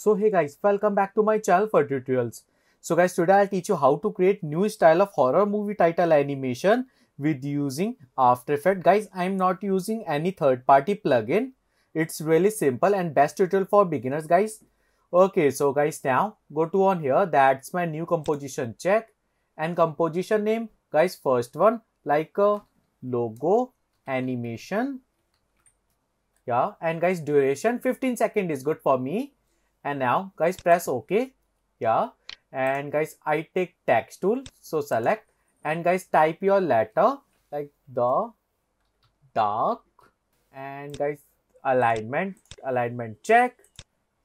So hey guys, welcome back to my channel for tutorials. So guys, today I'll teach you how to create new style of horror movie title animation with using After Effects. Guys, I'm not using any third-party plugin. It's really simple and best tutorial for beginners, guys. Okay, so guys, now go to on here. That's my new composition. Check and composition name, guys. First one like a logo animation. Yeah, and guys, duration 15 seconds is good for me. And now guys, press OK. Yeah, and guys, I take text tool, so select and guys, type your letter like the dark and guys, alignment check.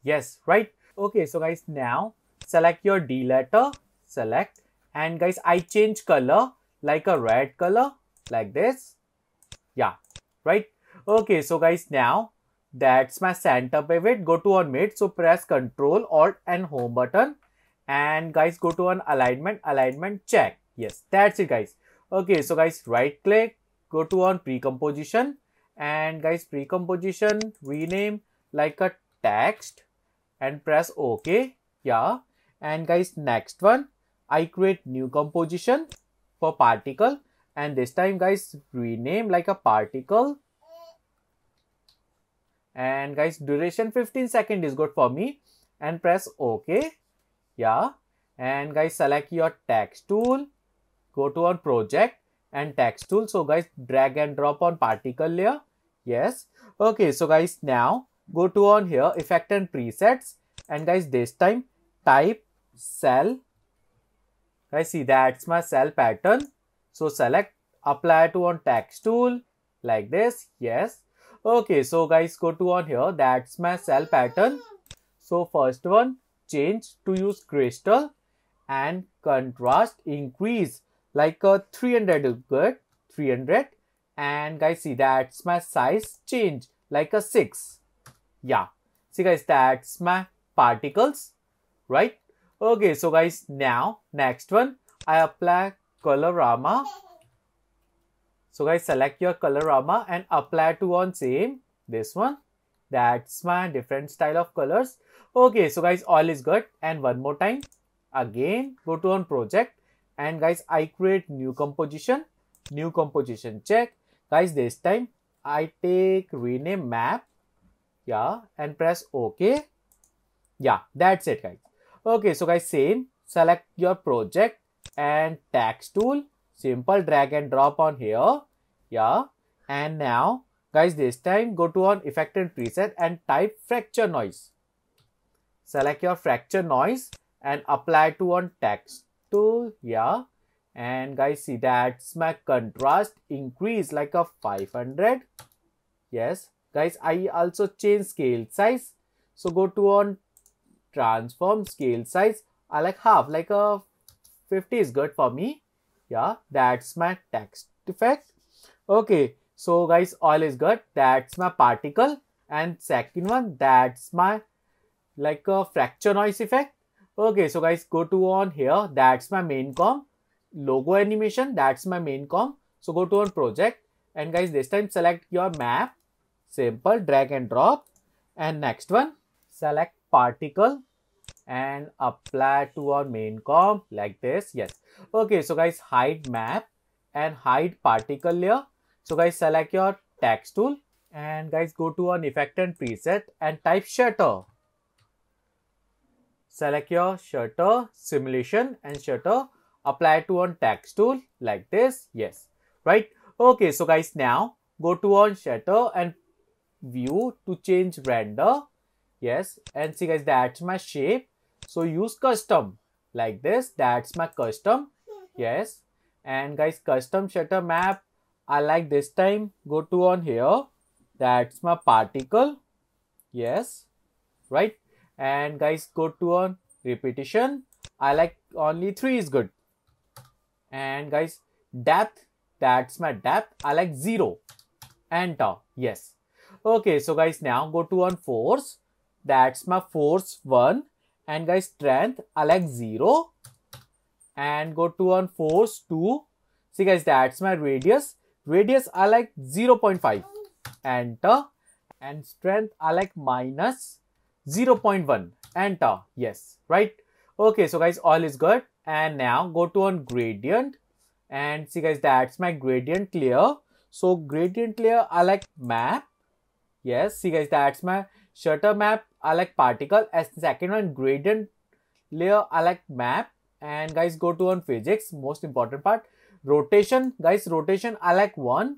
Yes, right. Okay, so guys, now select your D letter, select and guys, I change color like a red color like this. Yeah, right. Okay, so guys, now that's my center pivot. Go to on mid, so press Ctrl Alt and home button, and guys, go to on alignment check. Yes, that's it guys. Okay, so guys, right click, go to on pre-composition, and guys, pre-composition rename like a text and press OK. Yeah, and guys, next one I create new composition for particle, and this time guys, rename like a particle. And guys, duration 15 seconds is good for me, and press OK. Yeah, and guys, select your text tool, go to on project and text tool, so guys, drag and drop on particle layer. Yes. Okay, so guys, now go to on here effect and presets, and guys, this time type cell. Guys, see, that's my cell pattern, so select, apply to on text tool like this. Yes. Okay, so guys, go to on here, that's my cell pattern. So first one, change to use crystal, and contrast increase like a 300 is good, 300, and guys, see, that's my size, change like a 6. Yeah, see guys, that's my particles, right? Okay, so guys, now next one I apply colorama. So guys, select your colorama and apply to on same, this one. That's my different style of colors. Okay, so guys, all is good. And one more time, again, go to on project. And guys, I create new composition check. Guys, this time I take rename map. Yeah, and press OK. Yeah, that's it guys. Okay, so guys, same, select your project and text tool. Simple, drag and drop on here. Yeah, and now guys, this time go to on effect and preset and type fracture noise. Select your fracture noise and apply to on text tool. Yeah, and guys, see, that's my contrast increase like a 500. Yes, guys, I also change scale size, so go to on transform scale size. I like half, like a 50 is good for me. Yeah, that's my text effect. Okay, so guys, all is good. That's my particle, and second one, that's my like a fracture noise effect. Okay, so guys, go to on here, that's my main comp, logo animation, that's my main comp. So go to on project, and guys, this time select your map, simple, drag and drop, and next one select particle and apply to our main comp like this. Yes. Okay, so guys, hide map and hide particle layer. So guys, select your text tool and guys, go to an effect and preset and type shutter. Select your shutter simulation and shutter, apply to on text tool like this. Yes, right. Okay, so guys, now go to on shutter and view to change render. Yes, and see guys, that's my shape. So use custom like this. That's my custom. Yes, and guys, custom shutter map, I like this time, go to on here, that's my particle. Yes, right. And guys, go to on repetition, I like only 3 is good. And guys, depth, that's my depth, I like 0. Enter. Yes. Okay, so guys, now go to on force, that's my force 1. And guys, strength, I like 0. And go to on force 2. See guys, that's my radius. Radius, I like 0.5. Enter. And strength, I like minus. 0.1 enter, yes, right? Okay, so guys, all is good. And now go to on gradient and see guys, that's my gradient layer. So gradient layer, I like map. Yes, see guys, that's my shutter map. I like particle as the second one. Gradient layer, I like map. And guys, go to on physics, most important part. Rotation, guys, rotation, I like 1.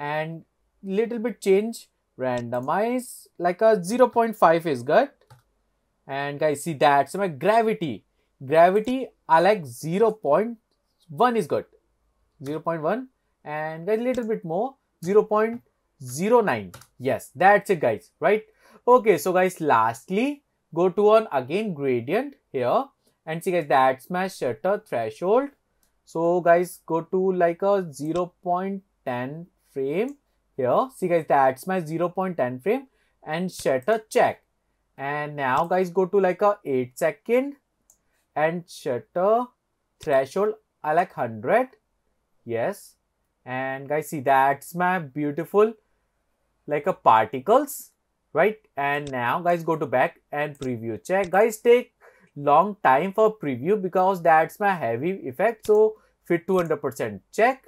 And little bit change, randomize, like a 0.5 is good. And guys, see that's my gravity. Gravity, I like 0.1 is good. 0.1 and a little bit more, 0.09. Yes, that's it guys, right? Okay, so guys, lastly, go to on again gradient here and see guys, that's my shutter threshold. So guys, go to like a 0.10 frame here. See guys, that's my 0.10 frame and shutter check. And now guys, go to like a 8 second and shutter threshold, I like 100. Yes. And guys, see that's my beautiful like a particles, right? And now guys, go to back and preview check. Guys, take long time for preview because that's my heavy effect. So fit 200% check.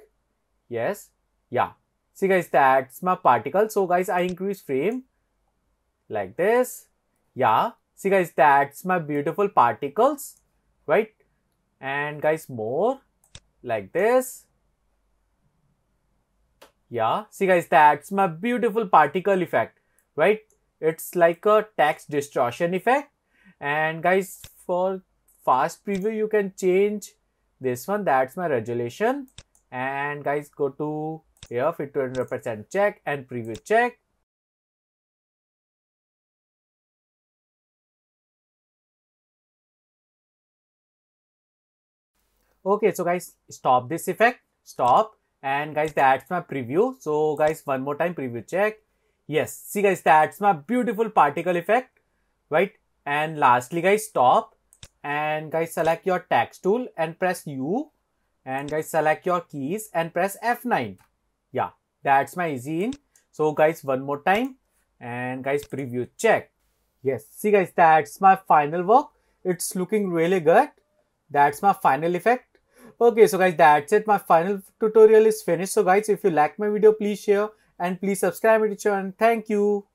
Yes. Yeah. See guys, that's my particle. So guys, I increase frame like this. Yeah. See guys, that's my beautiful particles, right? And guys, more like this. Yeah. See guys, that's my beautiful particle effect, right? It's like a text distortion effect. And guys, for fast preview, you can change this one. That's my resolution. And guys, go to here, fit 200% check and preview check. Okay, so guys, stop this effect, stop. And guys, that's my preview. So guys, one more time, preview check. Yes, see guys, that's my beautiful particle effect, right? And lastly guys, stop. And guys, select your text tool and press U. And guys, select your keys and press F9. Yeah, that's my easy in. So guys, one more time. And guys, preview check. Yes, see guys, that's my final work. It's looking really good. That's my final effect. Okay, so guys, that's it. My final tutorial is finished. So guys, if you like my video, please share and please subscribe to the channel. Thank you.